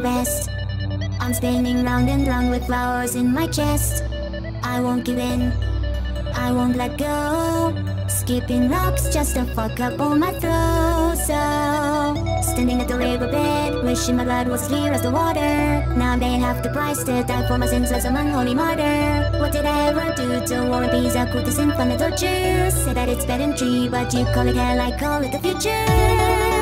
my best. I'm spinning round and round with flowers in my chest. I won't give in, I won't let go. Skipping rocks just to fuck up all my throat. So, standing at the riverbed, wishing my blood was clear as the water. Now I'm paying half the price to die for my sins as an unholy martyr. What did I ever do to war and peace? I called this infernal torture. Say that it's pedantry, but you call it hell, I call it the future.